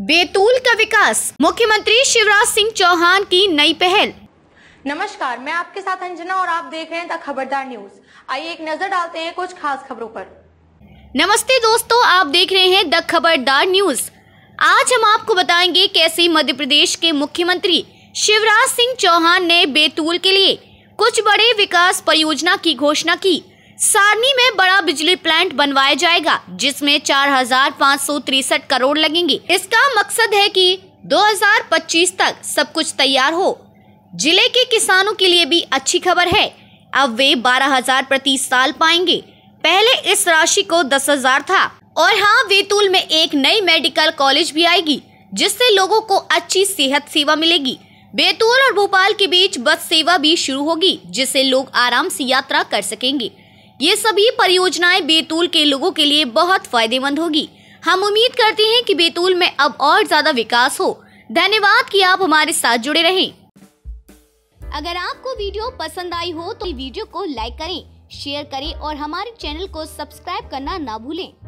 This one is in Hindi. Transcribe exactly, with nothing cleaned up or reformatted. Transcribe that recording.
बैतूल का विकास, मुख्यमंत्री शिवराज सिंह चौहान की नई पहल। नमस्कार, मैं आपके साथ अंजना और आप देख रहे हैं द खबरदार न्यूज। आइए एक नजर डालते हैं कुछ खास खबरों पर। नमस्ते दोस्तों, आप देख रहे हैं द खबरदार न्यूज। आज हम आपको बताएंगे कैसे मध्य प्रदेश के मुख्यमंत्री शिवराज सिंह चौहान ने बैतूल के लिए कुछ बड़े विकास परियोजना की घोषणा की। सारनी में बड़ा बिजली प्लांट बनवाया जाएगा जिसमें चार हजार पाँच सौ तिरसठ करोड़ लगेंगे। इसका मकसद है कि दो हजार पच्चीस तक सब कुछ तैयार हो। जिले के किसानों के लिए भी अच्छी खबर है, अब वे बारह हजार प्रति साल पाएंगे। पहले इस राशि को दस हजार था। और हाँ, बैतूल में एक नई मेडिकल कॉलेज भी आएगी जिससे लोगों को अच्छी सेहत सेवा मिलेगी। बैतूल और भोपाल के बीच बस सेवा भी शुरू होगी जिससे लोग आराम से यात्रा कर सकेंगे। ये सभी परियोजनाएं बैतूल के लोगों के लिए बहुत फायदेमंद होगी। हम उम्मीद करते हैं कि बैतूल में अब और ज्यादा विकास हो। धन्यवाद कि आप हमारे साथ जुड़े रहें। अगर आपको वीडियो पसंद आई हो तो वीडियो को लाइक करें, शेयर करें और हमारे चैनल को सब्सक्राइब करना ना भूलें।